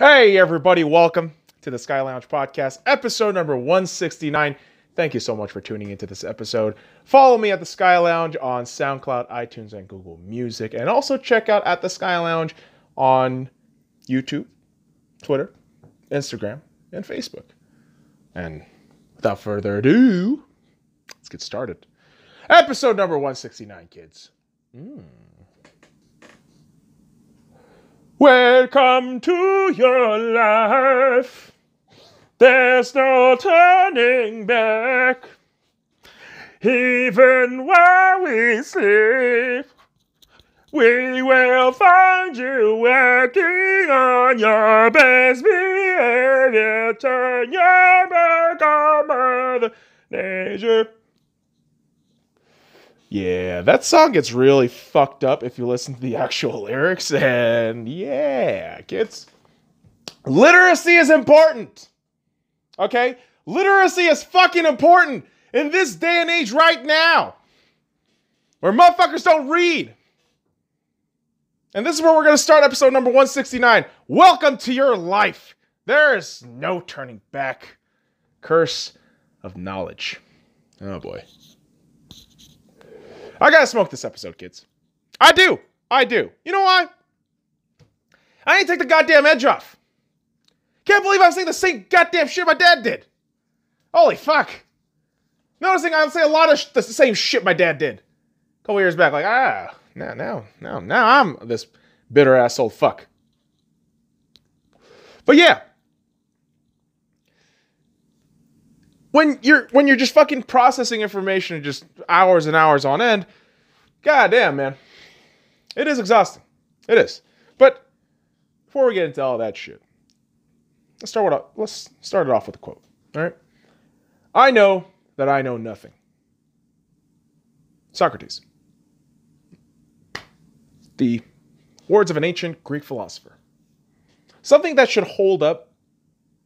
Hey, everybody. Welcome to the S.C.Y. Lounge podcast, episode number 169. Thank you so much for tuning into this episode. Follow me at the S.C.Y. Lounge on SoundCloud, iTunes, and Google Music. And also check out at the S.C.Y. Lounge on YouTube, Twitter, Instagram, and Facebook. And without further ado, let's get started. Episode number 169, kids. Welcome to your life. There's no turning back. Even while we sleep, we will find you working on your best behavior. Turn your back on Mother Nature. Yeah, that song gets really fucked up if you listen to the actual lyrics, and yeah, kids. Literacy is important, okay? Literacy is fucking important in this day and age right now, where motherfuckers don't read. And this is where we're going to start episode number 169. Welcome to your life. There is no turning back. Curse of knowledge. Oh, boy. I gotta smoke this episode, kids. I do. You know why? I ain't take the goddamn edge off. Can't believe I'm saying the same goddamn shit my dad did. Holy fuck. Noticing I say a lot of the same shit my dad did a couple years back. Like, now I'm this bitter ass old fuck. But yeah. When you're just fucking processing information in just hours and hours on end, goddamn, man. It is exhausting. It is. But before we get into all that shit, let's start it off with a quote. All right? I know that I know nothing. Socrates. The words of an ancient Greek philosopher. Something that should hold up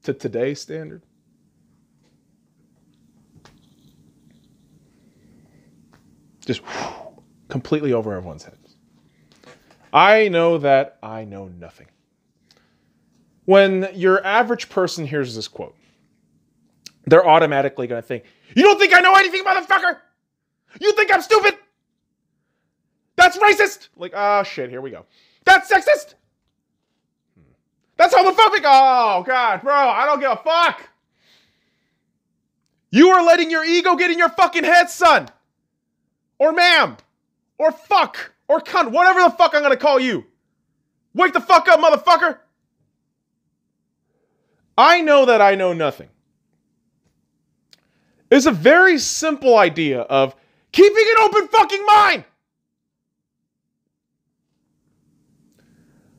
to today's standard. Just whew, completely over everyone's head. I know that I know nothing. When your average person hears this quote, they're automatically going to think, you don't think I know anything, motherfucker? You think I'm stupid? That's racist. Like, ah, shit, here we go. That's sexist. That's homophobic. Oh, God, bro, I don't give a fuck. You are letting your ego get in your fucking head, son. Or ma'am, or fuck, or cunt, whatever the fuck I'm gonna call you. Wake the fuck up, motherfucker. I know that I know nothing. It's a very simple idea of keeping an open fucking mind.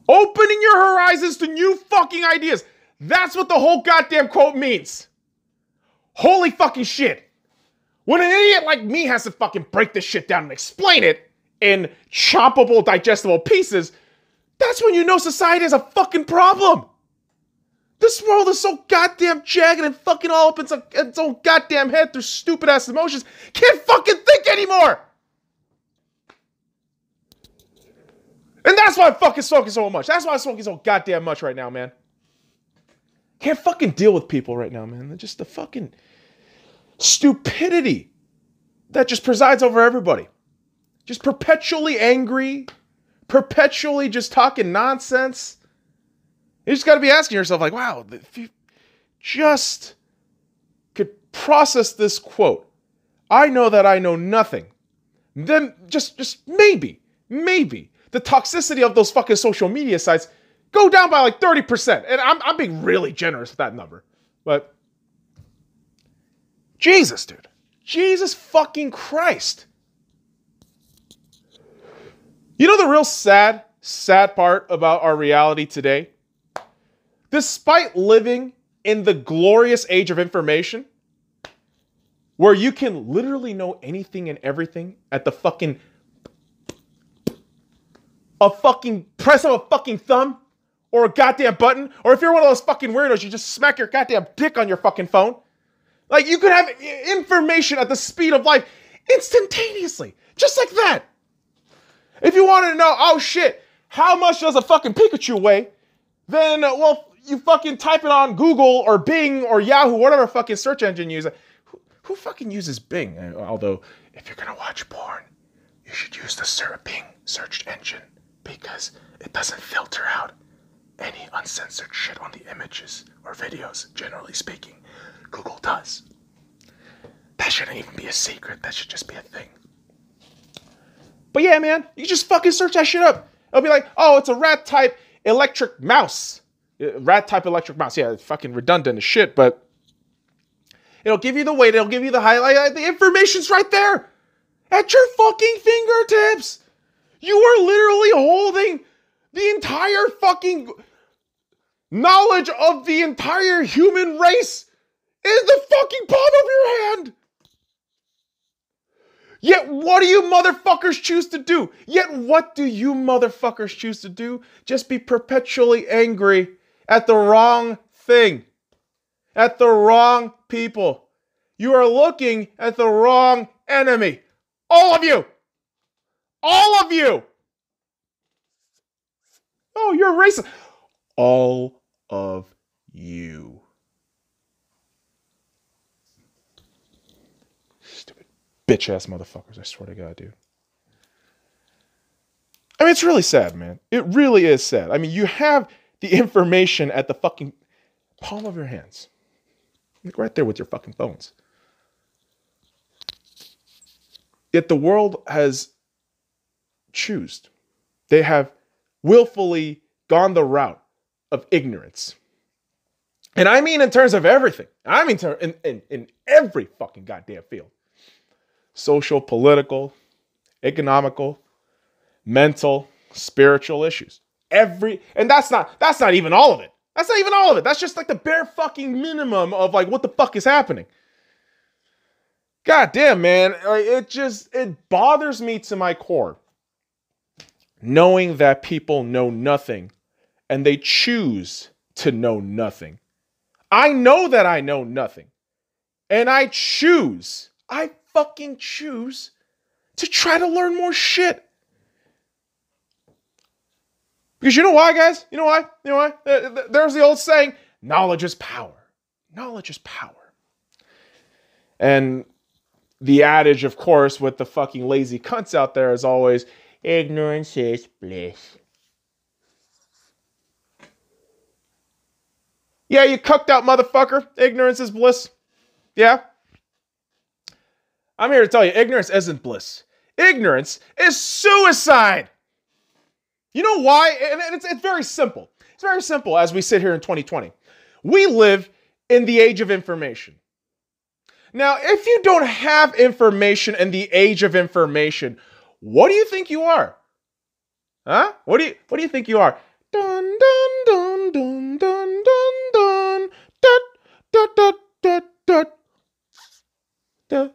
Opening your horizons to new fucking ideas. That's what the whole goddamn quote means. Holy fucking shit. When an idiot like me has to fucking break this shit down and explain it in choppable, digestible pieces, that's when you know society has a fucking problem. This world is so goddamn jagged and fucking all up in its own goddamn head through stupid-ass emotions. Can't fucking think anymore! And that's why I'm fucking smoking so much. That's why I'm smoking so goddamn much right now, man. Can't fucking deal with people right now, man. They're just the fucking stupidity that just presides over everybody. Just perpetually angry, perpetually just talking nonsense. You just got to be asking yourself, like, wow, if you just could process this quote, I know that I know nothing, then just maybe the toxicity of those fucking social media sites go down by like 30%. And I'm being really generous with that number. But Jesus, dude. Jesus fucking Christ. You know the real sad part about our reality today? Despite living in the glorious age of information, where you can literally know anything and everything at the fucking press of a fucking thumb or a goddamn button, or if you're one of those fucking weirdos, you just smack your goddamn dick on your fucking phone. Like, you could have information at the speed of life instantaneously. Just like that. If you wanted to know, oh shit, how much does a fucking Pikachu weigh? Then, well, you fucking type it on Google or Bing or Yahoo, whatever fucking search engine you use. Who fucking uses Bing? Although, if you're gonna watch porn, you should use the Bing search engine because it doesn't filter out any uncensored shit on the images or videos, generally speaking. Google does. That shouldn't even be a secret. That should just be a thing. But yeah, man, you just fucking search that shit up. It'll be like, oh, it's a rat type electric mouse. Rat type electric mouse. Yeah, it's fucking redundant as shit, but it'll give you the weight. It'll give you the highlight. The information's right there at your fucking fingertips. You are literally holding the entire fucking knowledge of the entire human race in the fucking palm of your hand. Yet what do you motherfuckers choose to do? Just be perpetually angry at the wrong thing, at the wrong people. You are looking at the wrong enemy. All of you. All of you. Oh, you're racist. All of you. Stupid bitch-ass motherfuckers, I swear to God, dude. I mean, it's really sad, man. It really is sad. I mean, you have the information at the fucking palm of your hands. Like right there with your fucking phones. Yet the world has chosen. They have willfully gone the route of ignorance. And I mean in terms of everything. I mean in every fucking goddamn field. Social, political, economical, mental, spiritual issues. And that's not even all of it. That's not even all of it. That's just like the bare fucking minimum of like what the fuck is happening. God damn, man. Like it bothers me to my core. Knowing that people know nothing and they choose to know nothing. I know that I know nothing. And I fucking choose to try to learn more shit. Because you know why, guys? You know why? There's the old saying, knowledge is power. Knowledge is power. And the adage, of course, with the fucking lazy cunts out there is always, ignorance is bliss. Yeah, you cucked out motherfucker. Ignorance is bliss. Yeah. I'm here to tell you, ignorance isn't bliss. Ignorance is suicide. You know why? And it's very simple. It's very simple as we sit here in 2020. We live in the age of information. Now, if you don't have information in the age of information, what do you think you are? Huh? What do you think you are? Dun dun dun dun dun dun dun dun dun dun dun dun dun.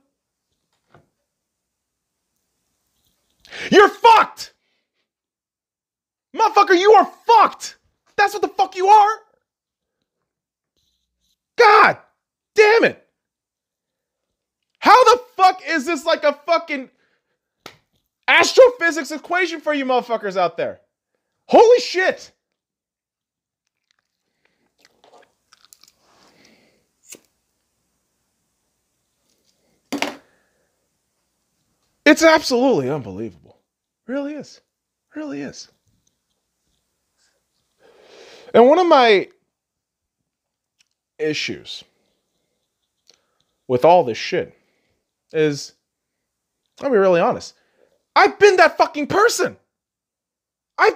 You're fucked! Motherfucker, you are fucked. That's what the fuck you are. God damn it. How the fuck is this like a fucking astrophysics equation for you motherfuckers out there? Holy shit. It's absolutely unbelievable. It really is. It really is. And one of my issues with all this shit is, I'll be really honest, I've been that fucking person. And I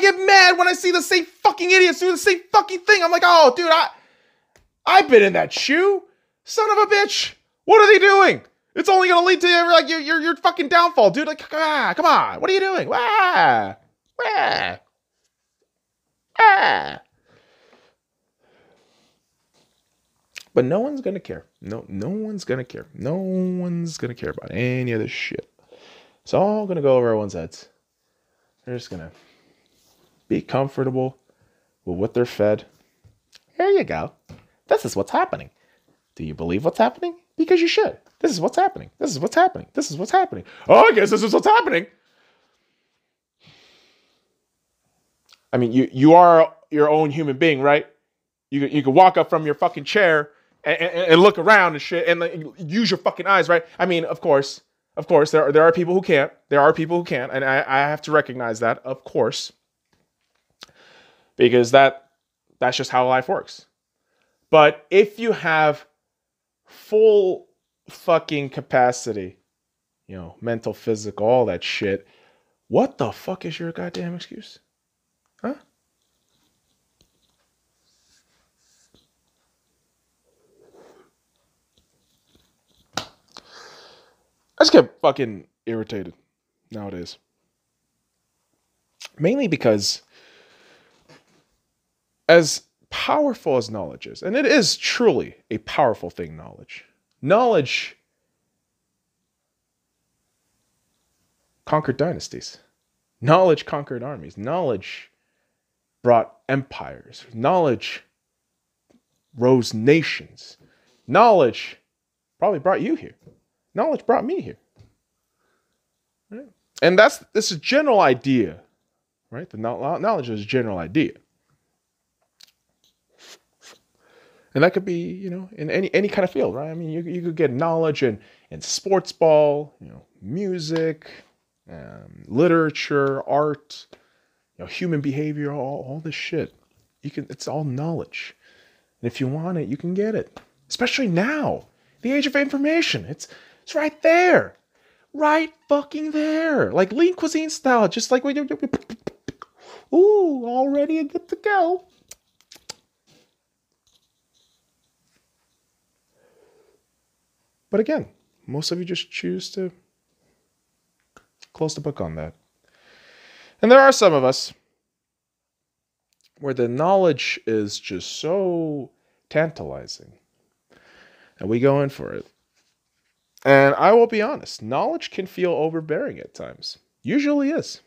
get mad when I see the same fucking idiots do the same fucking thing. I'm like, oh, dude, I've been in that shoe. Son of a bitch. What are they doing? It's only going to lead to like your fucking downfall, dude. Like, come on. What are you doing? Ah. Ah. Ah. But no one's gonna care. No one's gonna care. No one's gonna care about any of this shit. It's all gonna go over everyone's heads. They're just gonna be comfortable with what they're fed. Here you go. This is what's happening. Do you believe what's happening? Because you should. This is what's happening. This is what's happening. This is what's happening. Oh, I guess this is what's happening. I mean, you are your own human being, right? You can walk up from your fucking chair and look around and shit and like, use your fucking eyes, right? I mean, of course, there are people who can't. There are people who can't, and I have to recognize that, of course, because that's just how life works. But if you have full fucking capacity, you know, mental, physical, all that shit, what the fuck is your goddamn excuse? Huh? I just get fucking irritated nowadays. Mainly because as powerful as knowledge is, and it is truly a powerful thing, knowledge conquered dynasties. Knowledge conquered armies. Knowledge brought empires. Knowledge rose nations. Knowledge probably brought you here. Knowledge brought me here. Right? And this is a general idea, right? The knowledge is a general idea. And that could be, you know, in any kind of field, right? I mean, you could get knowledge in sports ball, you know, music, literature, art, you know, human behavior, all this shit. It's all knowledge. And if you want it, you can get it. Especially now, the age of information. It's right there. Right fucking there. Like lean cuisine style, just like we do. Ooh, all ready and good to go. But again, most of you just choose to close the book on that. And there are some of us where the knowledge is just so tantalizing. And we go in for it. And I will be honest, knowledge can feel overbearing at times. Usually is.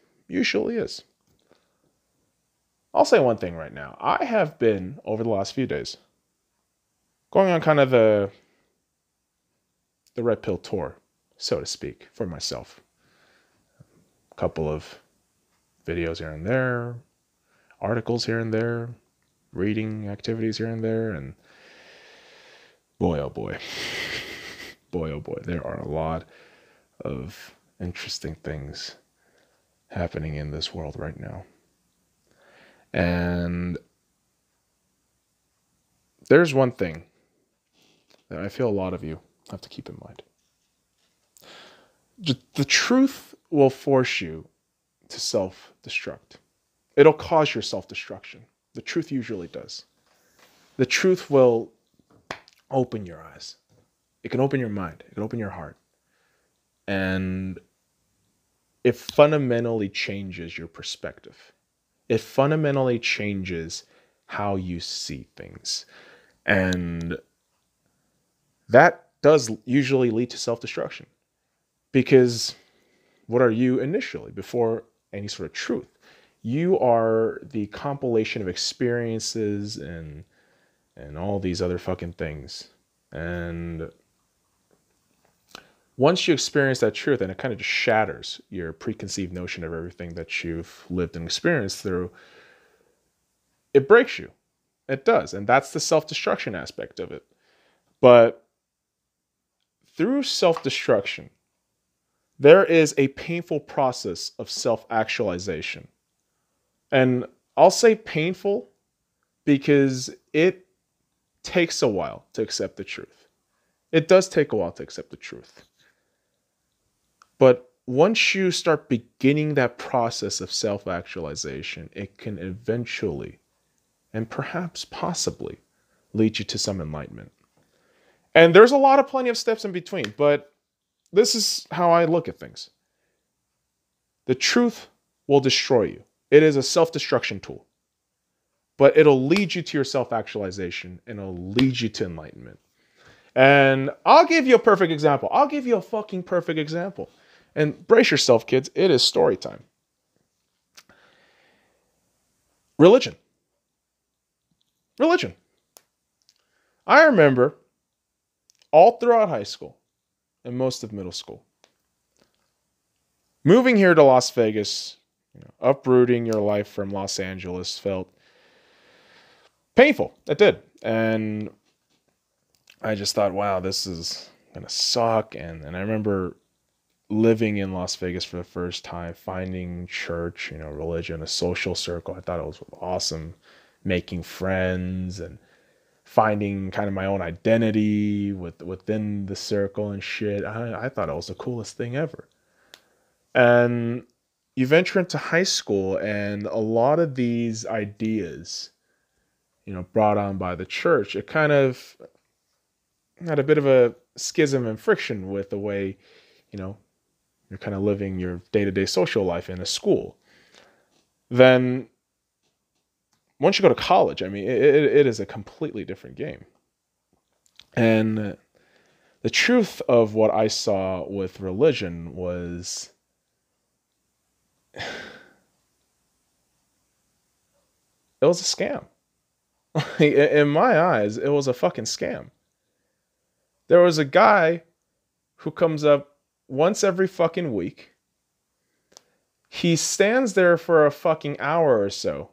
I'll say one thing right now. I have been, over the last few days, going on kind of the Red Pill tour, so to speak, for myself. A couple of videos here and there, articles here and there, reading activities here and there, and boy, oh boy, there are a lot of interesting things happening in this world right now. And there's one thing that I feel a lot of you have to keep in mind. The truth will force you to self-destruct. It'll cause your self-destruction. The truth usually does. The truth will open your eyes. It can open your mind. It can open your heart. And it fundamentally changes your perspective. It fundamentally changes how you see things. And that does usually lead to self-destruction, because what are you initially before any sort of truth? You are the compilation of experiences and all these other fucking things. And once you experience that truth, and it kind of just shatters your preconceived notion of everything that you've lived and experienced through, it breaks you. It does. And that's the self-destruction aspect of it. But through self-destruction, there is a painful process of self-actualization. And I'll say painful because it takes a while to accept the truth. It does take a while to accept the truth. But once you start beginning that process of self-actualization, it can eventually, and perhaps possibly, lead you to some enlightenment. And there's a lot of plenty of steps in between, but this is how I look at things. The truth will destroy you. It is a self-destruction tool, but it'll lead you to your self-actualization and it'll lead you to enlightenment. And I'll give you a perfect example. I'll give you a fucking perfect example. And brace yourself, kids. It is story time. Religion. I remember all throughout high school and most of middle school, moving here to Las Vegas, You know, uprooting your life from Los Angeles felt painful. It did. And I just thought, wow, this is going to suck. And I remember living in Las Vegas for the first time, finding church, you know, religion, a social circle. I thought it was awesome, making friends and finding kind of my own identity within the circle and shit. I thought it was the coolest thing ever. And you venture into high school, and a lot of these ideas, you know, brought on by the church, it kind of had a bit of a schism and friction with the way, you know, you're kind of living your day-to-day social life in a school. Then once you go to college, I mean, it is a completely different game. And the truth of what I saw with religion was it was a scam. In my eyes, it was a fucking scam. There was a guy who comes up once every fucking week. He stands there for a fucking hour or so,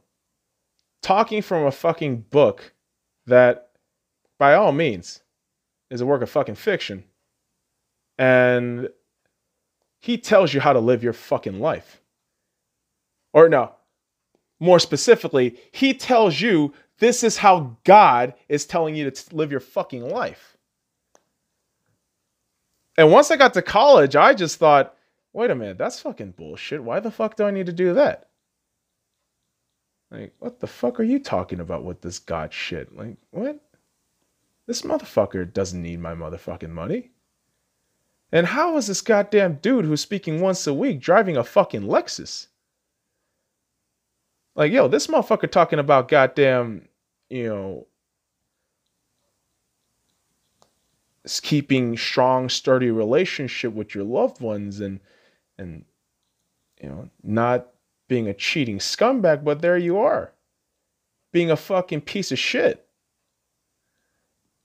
talking from a fucking book that, by all means, is a work of fucking fiction. And he tells you how to live your fucking life. Or no, more specifically, he tells you this is how God is telling you to live your fucking life. And once I got to college, I just thought, wait a minute, that's fucking bullshit. Why the fuck do I need to do that? Like, what the fuck are you talking about with this God shit? Like, what? This motherfucker doesn't need my motherfucking money. And how is this goddamn dude who's speaking once a week driving a fucking Lexus? Like, yo, this motherfucker talking about goddamn, you know, keeping strong, sturdy relationship with your loved ones and you know, not being a cheating scumbag, but there you are, being a fucking piece of shit.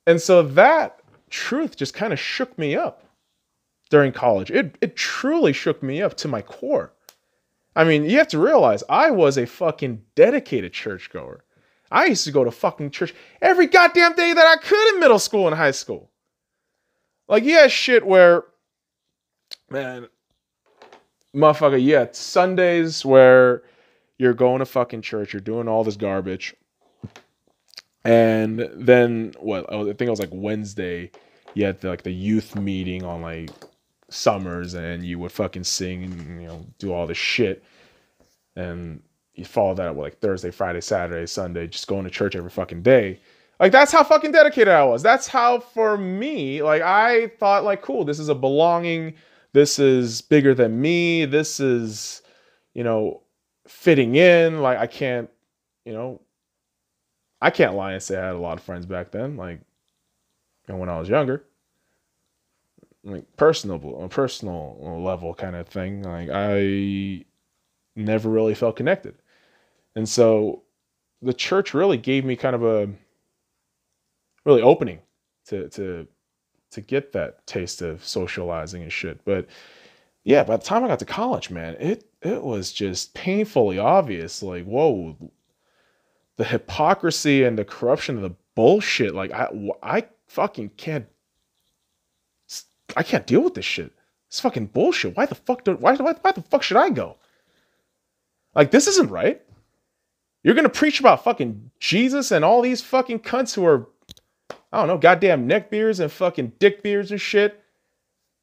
And so that truth just kind of shook me up during college. It truly shook me up to my core. I mean, you have to realize I was a fucking dedicated churchgoer. I used to go to fucking church every goddamn day that I could in middle school and high school. Like, yeah, shit where, man, motherfucker, yeah, Sundays where you're going to fucking church, you're doing all this garbage. And then, what, I think it was like Wednesday, you had the, like the youth meeting on like summers, and you would fucking sing and, you know, do all this shit. And you follow that up with like Thursday, Friday, Saturday, Sunday, just going to church every fucking day. Like, that's how fucking dedicated I was. That's how, for me, like, I thought, like, cool, this is a belonging. This is bigger than me. This is, you know, fitting in. Like, I can't, you know, I can't lie and say I had a lot of friends back then. Like, and when I was younger, like, personal level kind of thing. Like, I never really felt connected. And so the church really gave me kind of a really opening to get that taste of socializing and shit. But yeah, by the time I got to college, man, it was just painfully obvious. Like, whoa, the hypocrisy and the corruption of the bullshit. Like, I fucking can't deal with this shit. It's fucking bullshit. Why the fuck why the fuck should I go? Like, this isn't right. You're gonna preach about fucking Jesus and all these fucking cunts who are, I don't know, goddamn neck beards and fucking dick beards and shit,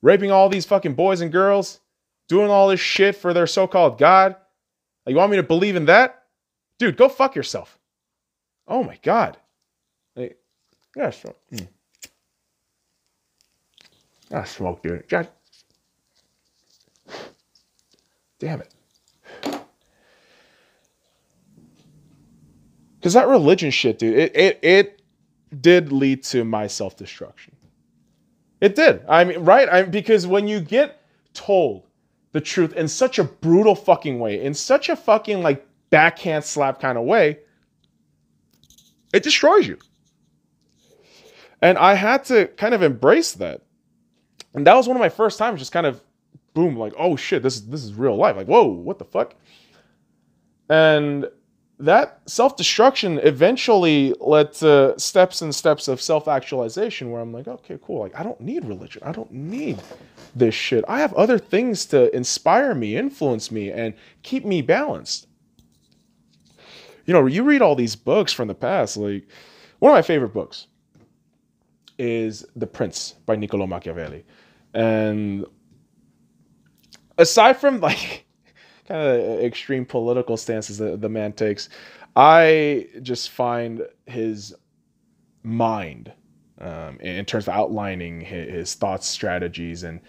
raping all these fucking boys and girls, doing all this shit for their so-called God. Like, you want me to believe in that? Dude, go fuck yourself. Oh my God. Like, yeah, sure. I smoke, dude. God damn it. Because that religion shit, dude, it did lead to my self-destruction. It did. I mean, right? Because when you get told the truth in such a brutal fucking way, in such a fucking like backhand slap kind of way, it destroys you. And I had to kind of embrace that. And that was one of my first times just kind of, boom, like, oh shit, this is real life. Like, whoa, what the fuck? And that self-destruction eventually led to steps and steps of self-actualization where I'm like, okay, cool. Like, I don't need religion. I don't need this shit. I have other things to inspire me, influence me, and keep me balanced. You know, you read all these books from the past. Like, one of my favorite books is The Prince by Niccolo Machiavelli. And aside from, like, kind of extreme political stances that the man takes, I just find his mind in terms of outlining his thoughts, strategies, and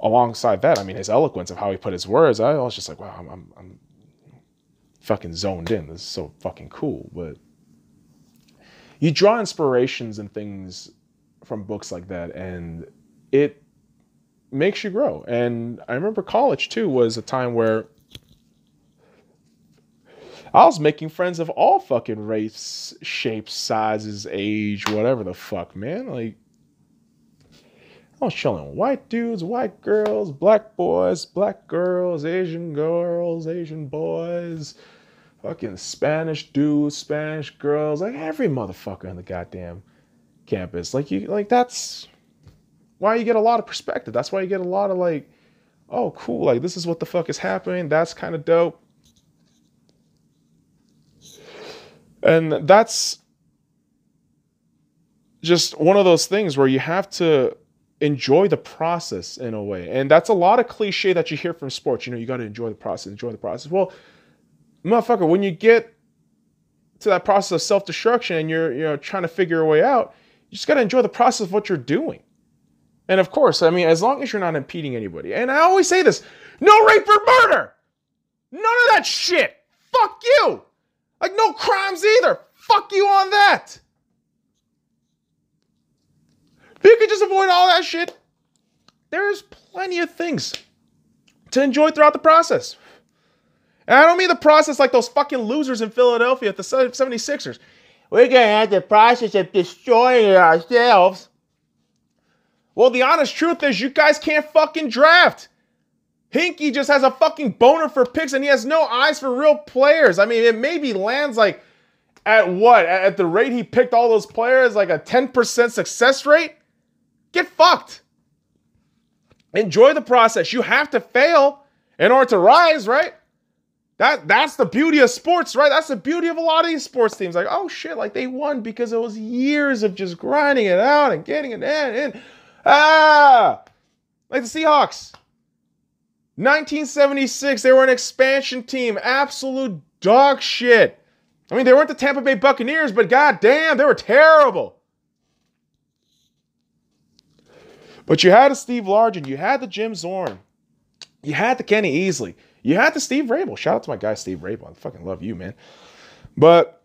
alongside that, I mean, his eloquence of how he put his words, I was just like, wow, I'm fucking zoned in. This is so fucking cool. But you draw inspirations and things from books like that, and it makes you grow. And I remember college too was a time where I was making friends of all fucking race, shapes, sizes, age, whatever the fuck, man. Like, I was chilling with white dudes, white girls, black boys, black girls, Asian boys, fucking Spanish dudes, Spanish girls, like every motherfucker on the goddamn campus. Like, you, like, that's why you get a lot of perspective. That's why you get a lot of, like, oh, cool, like, this is what the fuck is happening. That's kind of dope. And that's just one of those things where you have to enjoy the process in a way. And that's a lot of cliche that you hear from sports. You know, you got to enjoy the process, enjoy the process. Well, motherfucker, when you get to that process of self-destruction and you're, you know, trying to figure a way out, you just got to enjoy the process of what you're doing. And of course, I mean, as long as you're not impeding anybody. And I always say this, no rape or murder. None of that shit. Fuck you. Like, no crimes either. Fuck you on that. If you could just avoid all that shit, there's plenty of things to enjoy throughout the process. And I don't mean the process like those fucking losers in Philadelphia at the 76ers. We're going to have the process of destroying ourselves. Well, the honest truth is you guys can't fucking draft. Hinkie just has a fucking boner for picks and he has no eyes for real players. I mean, it maybe lands like at what? At the rate he picked all those players, like a 10% success rate? Get fucked. Enjoy the process. You have to fail in order to rise, right? That's the beauty of sports, right? That's the beauty of a lot of these sports teams. Like, oh shit, like they won because it was years of just grinding it out and getting it in. Ah, like the Seahawks. 1976, they were an expansion team. Absolute dog shit. I mean, they weren't the Tampa Bay Buccaneers, but goddamn, they were terrible. But you had a Steve Largent. You had the Jim Zorn. You had the Kenny Easley. You had the Steve Rabel. Shout out to my guy, Steve Rabel. I fucking love you, man. But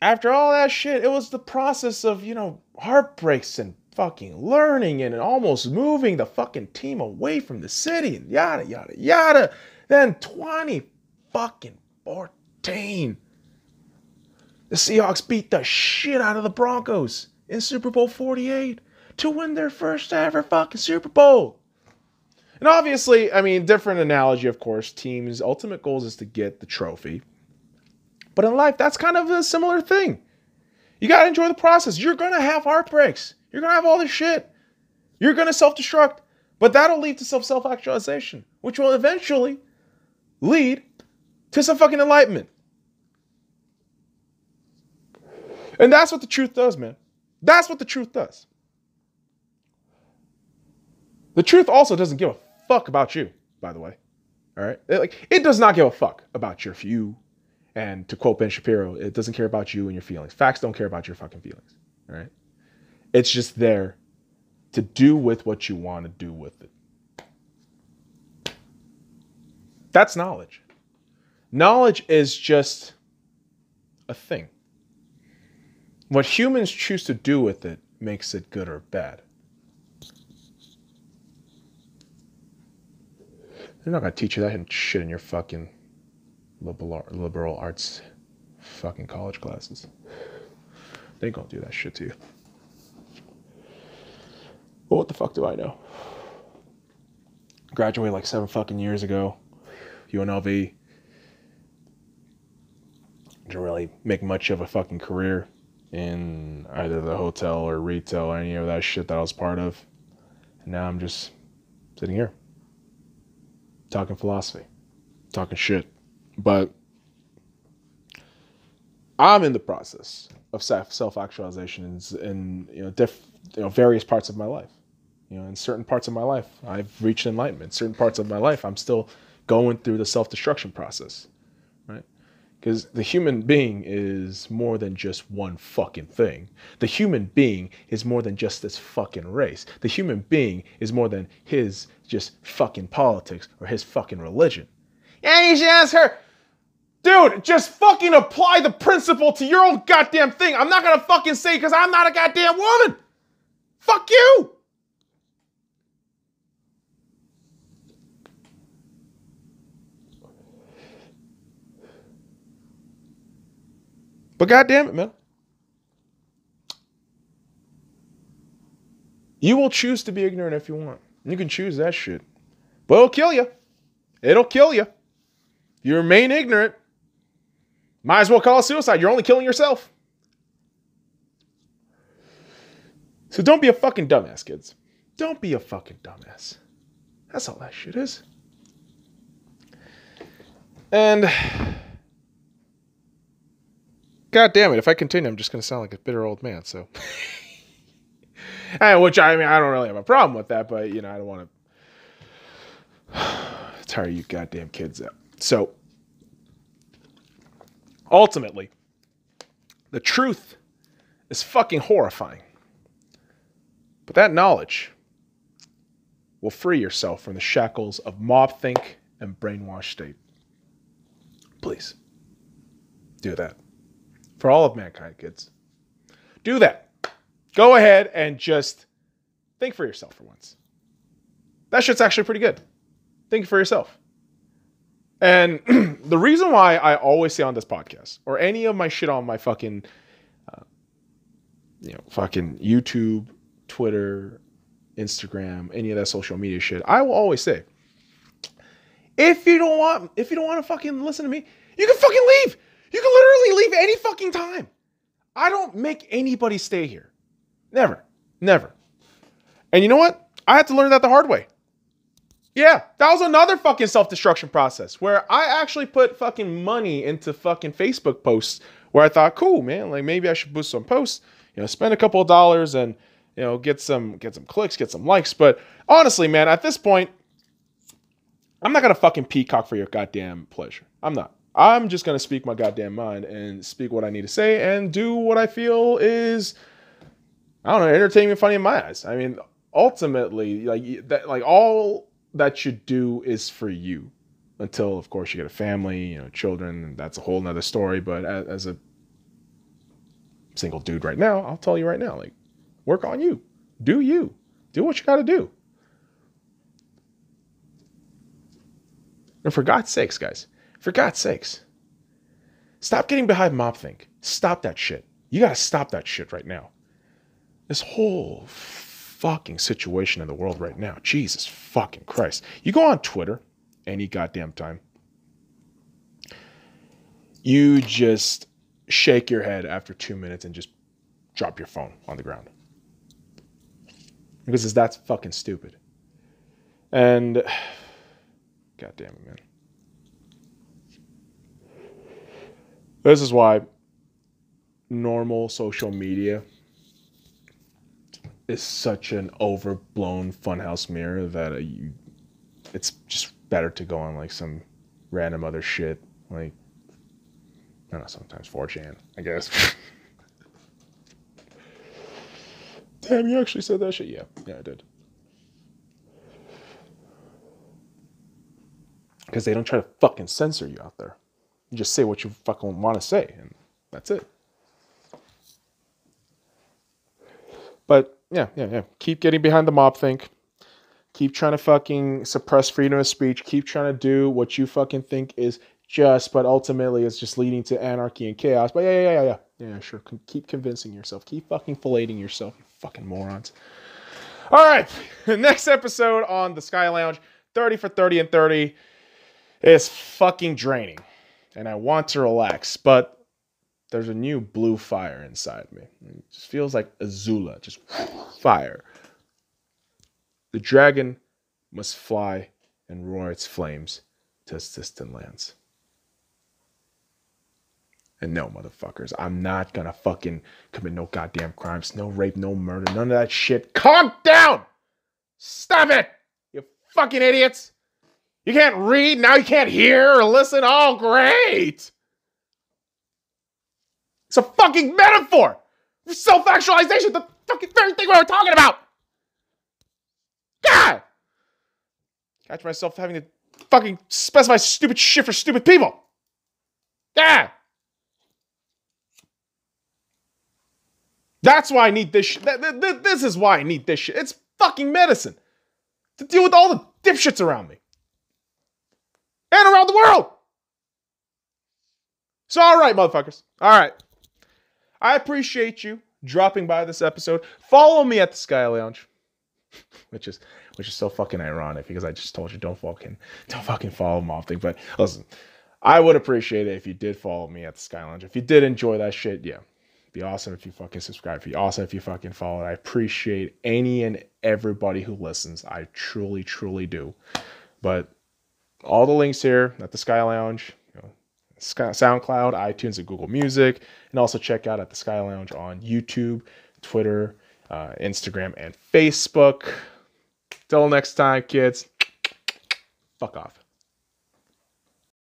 after all that shit, it was the process of, you know, heartbreaks and fucking learning and almost moving the fucking team away from the city and yada, yada, yada. Then 2014, the Seahawks beat the shit out of the Broncos in Super Bowl 48 to win their first ever fucking Super Bowl. And obviously, I mean, different analogy, of course, teams' ultimate goals is to get the trophy. But in life, that's kind of a similar thing. You got to enjoy the process. You're going to have heartbreaks. You're going to have all this shit. You're going to self-destruct. But that'll lead to self-actualization, which will eventually lead to some fucking enlightenment. And that's what the truth does, man. That's what the truth does. The truth also doesn't give a fuck about you, by the way. All right? Like, it does not give a fuck about your few. And to quote Ben Shapiro, it doesn't care about you and your feelings. Facts don't care about your fucking feelings. All right? It's just there to do with what you want to do with it. That's knowledge. Knowledge is just a thing. What humans choose to do with it makes it good or bad. They're not going to teach you that shit in your fucking liberal arts fucking college classes. They ain't going to do that shit to you. But what the fuck do I know? Graduated like 7 fucking years ago. UNLV. didn't really make much of a fucking career in either the hotel or retail or any of that shit that I was part of. And now I'm just sitting here talking philosophy, talking shit. But I'm in the process of self-actualization in various parts of my life. In certain parts of my life, I've reached enlightenment. Certain parts of my life, I'm still going through the self-destruction process, right? Because the human being is more than just one fucking thing. The human being is more than just this fucking race. The human being is more than his just fucking politics or his fucking religion. Yeah, you should ask her. Dude, just fucking apply the principle to your own goddamn thing. I'm not gonna fucking say because I'm not a goddamn woman. Fuck you. But goddamn it, man. You will choose to be ignorant if you want. You can choose that shit. But it'll kill you. It'll kill you. You remain ignorant. Might as well call it suicide. You're only killing yourself. So don't be a fucking dumbass, kids. Don't be a fucking dumbass. That's all that shit is. And God damn it, if I continue, I'm just going to sound like a bitter old man, so. Which, I mean, I don't really have a problem with that, but, I don't want to tire you goddamn kids out. So, ultimately, the truth is fucking horrifying. But that knowledge will free yourself from the shackles of mob think and brainwash state. Please, do that. For all of mankind, kids. Do that. Go ahead and just think for yourself for once. That shit's actually pretty good. Think for yourself. And the reason why I always say on this podcast, or any of my shit on my fucking, fucking YouTube, Twitter, Instagram, any of that social media shit, I will always say, if you don't want to fucking listen to me, you can fucking leave. You can literally leave any fucking time. I don't make anybody stay here. Never. Never. And you know what? I had to learn that the hard way. Yeah, that was another fucking self-destruction process where I actually put fucking money into fucking Facebook posts where I thought, cool, man, like maybe I should boost some posts, spend a couple of dollars and, get some clicks, get some likes. But honestly, man, at this point, I'm not going to fucking peacock for your goddamn pleasure. I'm not. I'm just going to speak my goddamn mind and speak what I need to say and do what I feel is, I don't know, entertaining and funny in my eyes. I mean, ultimately, all that you do is for you until, of course, you get a family, children. That's a whole nother story. But as a single dude right now, I'll tell you right now, work on you. Do you. Do what you got to do. And for God's sakes, guys. For God's sakes, stop getting behind mob think. Stop that shit. You got to stop that shit right now. This whole fucking situation in the world right now. Jesus fucking Christ. You go on Twitter any goddamn time. You just shake your head after 2 minutes and just drop your phone on the ground. Because that's fucking stupid. And goddamn it, man. This is why normal social media is such an overblown funhouse mirror that it's just better to go on some random other shit. I don't know, sometimes 4chan, I guess. Damn, you actually said that shit? Yeah, I did. Because they don't try to fucking censor you out there. You just say what you fucking want to say, and that's it. But, yeah. Keep getting behind the mob think. Keep trying to fucking suppress freedom of speech. Keep trying to do what you fucking think is just, but ultimately it's just leading to anarchy and chaos. But yeah. Yeah, sure. Keep convincing yourself. Keep fucking filleting yourself, you fucking morons. All right. Next episode on the Sky Lounge, 30 for 30 and 30 is fucking draining. And I want to relax, but there's a new blue fire inside me. It just feels like Azula, just fire. The dragon must fly and roar its flames to its distant lands. And no, motherfuckers, I'm not gonna fucking commit no goddamn crimes, no rape, no murder, none of that shit. Calm down! Stop it, you fucking idiots! You can't read, now you can't hear or listen? Oh, great! It's a fucking metaphor! Self-actualization, the fucking very thing we were talking about! God! Catch myself having to fucking specify stupid shit for stupid people! God! That's why I need this shit. This is why I need this shit. It's fucking medicine. To deal with all the dipshits around me. And around the world. So, all right, motherfuckers. All right. I appreciate you dropping by this episode. Follow me at the Sky Lounge. Which is so fucking ironic because I just told you don't fucking follow them off thing. But listen, I would appreciate it if you did follow me at the Sky Lounge. If you did enjoy that shit, yeah. Be awesome if you fucking subscribe. It'd be awesome if you fucking follow it. I appreciate any and everybody who listens. I truly, truly do. But all the links here at the Sky Lounge, you know, SoundCloud, iTunes, and Google Music. And also check out at the Sky Lounge on YouTube, Twitter, Instagram, and Facebook. Till next time, kids. Fuck off.